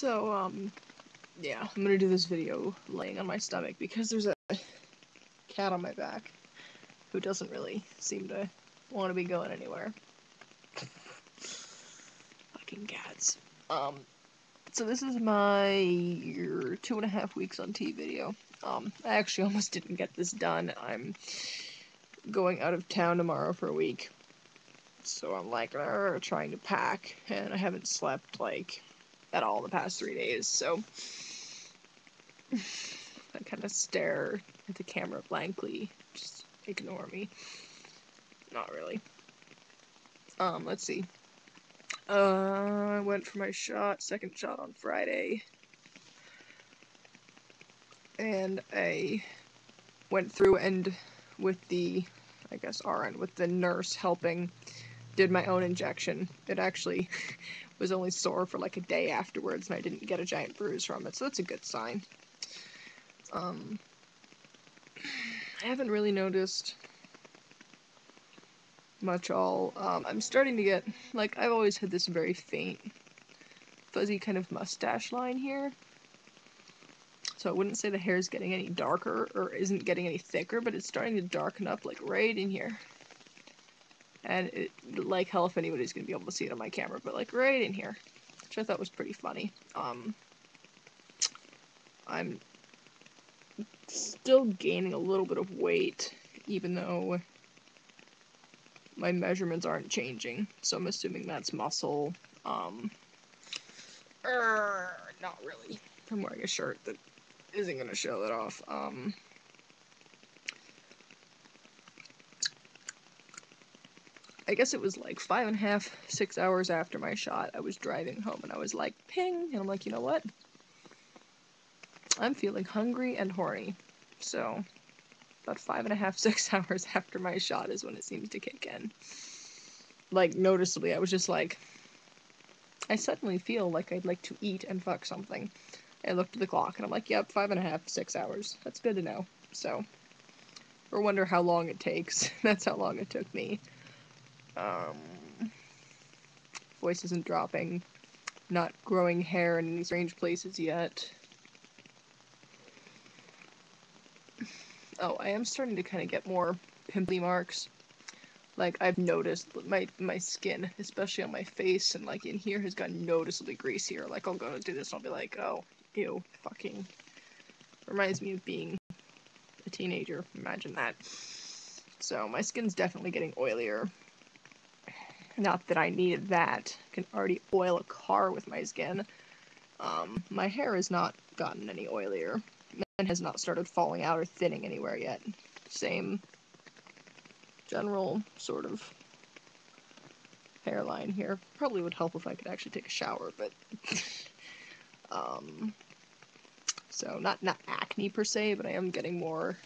So, yeah, I'm gonna do this video laying on my stomach because there's a cat on my back who doesn't really seem to want to be going anywhere. Fucking cats. So this is my 2.5 weeks on tea video. I actually almost didn't get this done. I'm going out of town tomorrow for a week. So I'm like, trying to pack, and I haven't slept, like, at all the past 3 days, so I kind of stare at the camera blankly, just ignore me. Not really. Let's see. I went for my second shot on Friday, and I went through and with the, I guess, RN, with the nurse helping, did my own injection. It actually was only sore for like a day afterwards, and I didn't get a giant bruise from it, so that's a good sign. I haven't really noticed much all. I'm starting to get, like, I've always had this very faint, fuzzy kind of mustache line here. So I wouldn't say the hair's getting any darker or isn't getting any thicker, but it's starting to darken up, like, right in here. And it, like, hell if anybody's gonna be able to see it on my camera, but, like, right in here, which I thought was pretty funny. I'm still gaining a little bit of weight, even though my measurements aren't changing, so I'm assuming that's muscle. Not really. I'm wearing a shirt that isn't gonna show that off. I guess it was like 5.5 to 6 hours after my shot, I was driving home and I was like, ping, and I'm like, you know what? I'm feeling hungry and horny. So about 5.5 to 6 hours after my shot is when it seems to kick in. Like, noticeably, I was just like, I suddenly feel like I'd like to eat and fuck something. I looked at the clock and I'm like, yep, 5.5 to 6 hours. That's good to know. So, or wonder how long it takes. That's how long it took me. Voice isn't dropping, not growing hair in any strange places yet. Oh, I am starting to kind of get more pimply marks. Like, I've noticed my skin, especially on my face and, like, in here, has gotten noticeably greasier. Like, I'll go do this and I'll be like, oh, ew, fucking. Reminds me of being a teenager. Imagine that. So, my skin's definitely getting oilier. Not that I needed that. I can already oil a car with my skin. My hair has not gotten any oilier and has not started falling out or thinning anywhere yet. Same general sort of hairline here. Probably would help if I could actually take a shower, but so not acne per se, but I am getting more,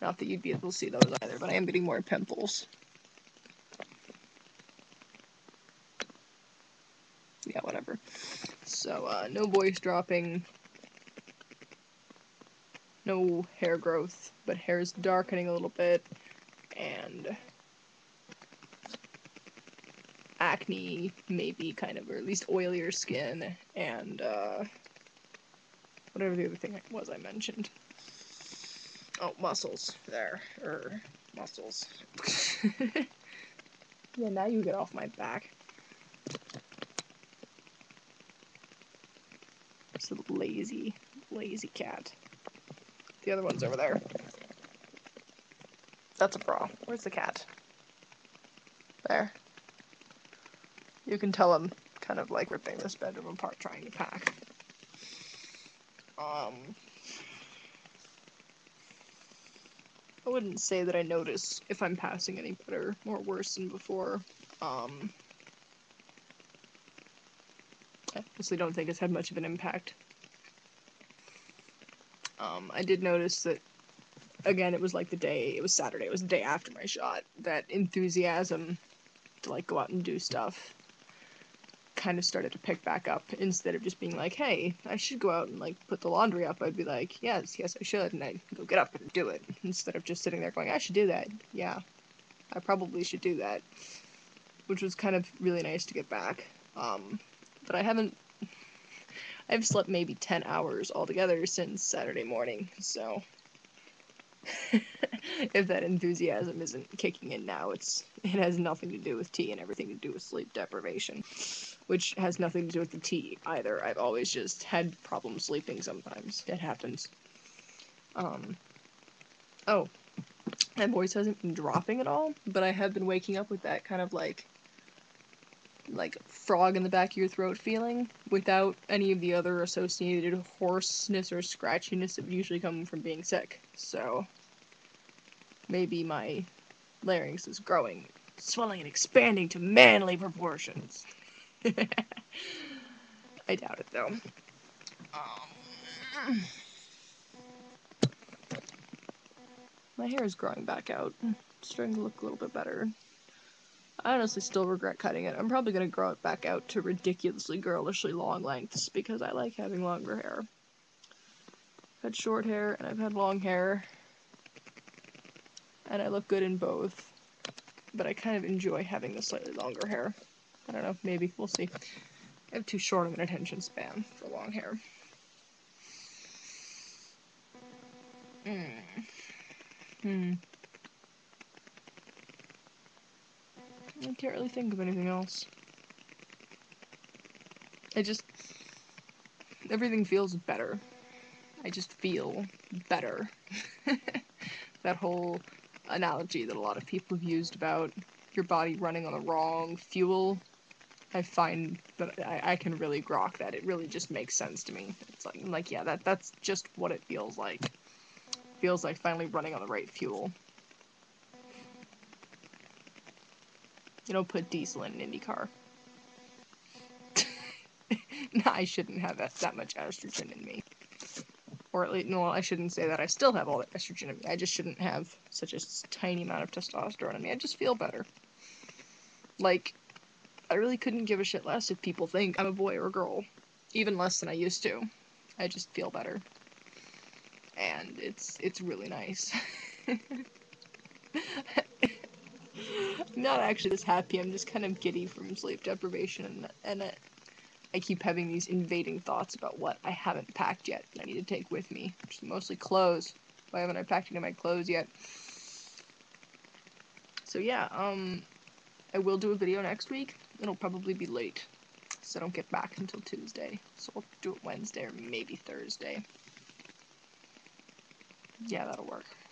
not that you'd be able to see those either, but I am getting more pimples. Yeah, whatever. So, no voice dropping, no hair growth, but hair's darkening a little bit, and acne, maybe, kind of, or at least oilier skin, and, whatever the other thing was I mentioned. Oh, muscles. There. Muscles. Yeah, now you get off my back. It's a lazy, lazy cat. The other one's over there. That's a bra. Where's the cat? There. You can tell I'm kind of like ripping this bedroom apart trying to pack. I wouldn't say that I notice if I'm passing any better or worse than before. I honestly don't think it's had much of an impact. I did notice that, again, it was like Saturday, it was the day after my shot, that enthusiasm to, like, go out and do stuff kind of started to pick back up. Instead of just being like, hey, I should go out and, like, put the laundry up, I'd be like, yes, I should, and I'd go get up and do it, instead of just sitting there going, I should do that, yeah, I probably should do that, which was kind of really nice to get back. But I haven't, I've slept maybe 10 hours altogether since Saturday morning, so if that enthusiasm isn't kicking in now, it has nothing to do with tea and everything to do with sleep deprivation, which has nothing to do with the tea either. I've always just had problems sleeping sometimes. It happens. Oh, my voice hasn't been dropping at all, but I have been waking up with that kind of like frog in the back of your throat feeling without any of the other associated hoarseness or scratchiness that would usually come from being sick. So maybe my larynx is growing, swelling, and expanding to manly proportions. I doubt it though. My hair is growing back out. It's starting to look a little bit better. I honestly still regret cutting it. I'm probably gonna grow it back out to ridiculously girlishly long lengths because I like having longer hair. I've had short hair and I've had long hair, and I look good in both, but I kind of enjoy having the slightly longer hair. I don't know, maybe, we'll see. I have too short of an attention span for long hair. I can't really think of anything else. Everything feels better. I just feel better. That whole analogy that a lot of people have used about your body running on the wrong fuel, I find that I can really grok that. It really just makes sense to me. It's like, I'm like, yeah, that's just what it feels like. It feels like finally running on the right fuel. You don't put diesel in an IndyCar. No, I shouldn't have that much estrogen in me. Or at least, no, I shouldn't say that. I still have all the estrogen in me. I just shouldn't have such a tiny amount of testosterone in me. I just feel better. Like, I really couldn't give a shit less if people think I'm a boy or a girl. Even less than I used to. I just feel better. And it's really nice. I'm not actually this happy, I'm just kind of giddy from sleep deprivation, and I keep having these invading thoughts about what I haven't packed yet that I need to take with me, which is mostly clothes. Why haven't I packed any of my clothes yet? So yeah, I will do a video next week. It'll probably be late, so I don't get back until Tuesday, so I'll do it Wednesday or maybe Thursday. Yeah, that'll work.